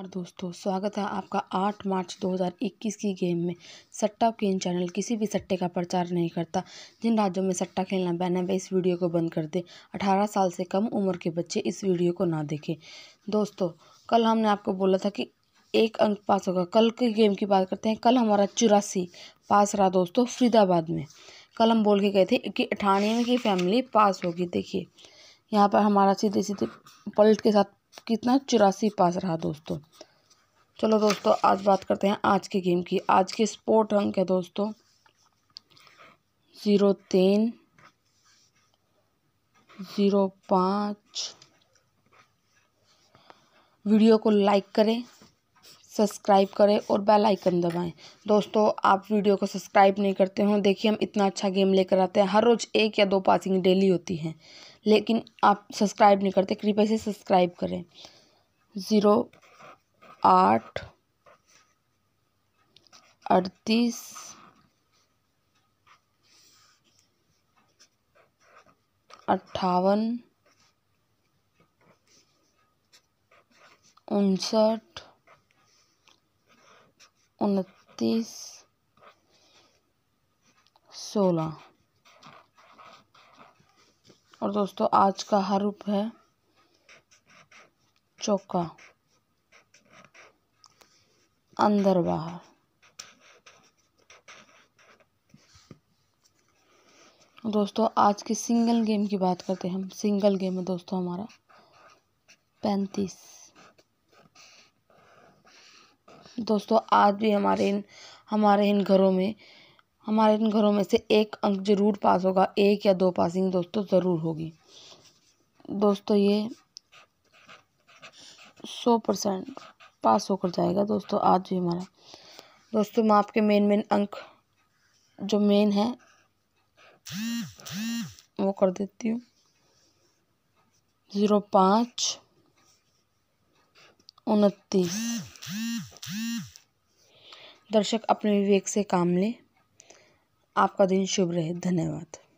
और दोस्तों स्वागत है आपका 8 मार्च 2021 की गेम में। सट्टा गेम चैनल किसी भी सट्टे का प्रचार नहीं करता। जिन राज्यों में सट्टा खेलना बैन है वे इस वीडियो को बंद कर दें। 18 साल से कम उम्र के बच्चे इस वीडियो को ना देखें। दोस्तों कल हमने आपको बोला था कि एक अंक पास होगा। कल की गेम की बात करते हैं। कल हमारा 84 पास रहा दोस्तों फरीदाबाद में। कल हम बोल के गए थे कि 98 की फैमिली पास होगी। देखिए यहाँ पर हमारा सीधे सीधे पलट के साथ कितना 84 पास रहा दोस्तों। चलो दोस्तों आज बात करते हैं आज के गेम की। आज के स्पोर्ट अंक है दोस्तों 03, 05। वीडियो को लाइक करें, सब्सक्राइब करें और बेल आइकन दबाएं। दोस्तों आप वीडियो को सब्सक्राइब नहीं करते हो। देखिए हम इतना अच्छा गेम लेकर आते हैं। हर रोज़ 1 या 2 पासिंग डेली होती हैं, लेकिन आप सब्सक्राइब नहीं करते। कृपया से सब्सक्राइब करें। 08, 38, 58, 59, 29, 16। और दोस्तों आज का हरूप है चौका, अंदर बाहर। दोस्तों आज की सिंगल गेम की बात करते हैं हम। सिंगल गेम है दोस्तों हमारा 35। दोस्तों आज भी हमारे इन घरों में से एक अंक जरूर पास होगा। 1 या 2 पासिंग दोस्तों ज़रूर होगी। दोस्तों ये 100% पास होकर जाएगा दोस्तों आज भी हमारा। दोस्तों मैं आपके मेन अंक जो मेन है वो कर देती हूँ। 05, 29। दर्शक अपने विवेक से काम लें। आपका दिन शुभ रहे। धन्यवाद।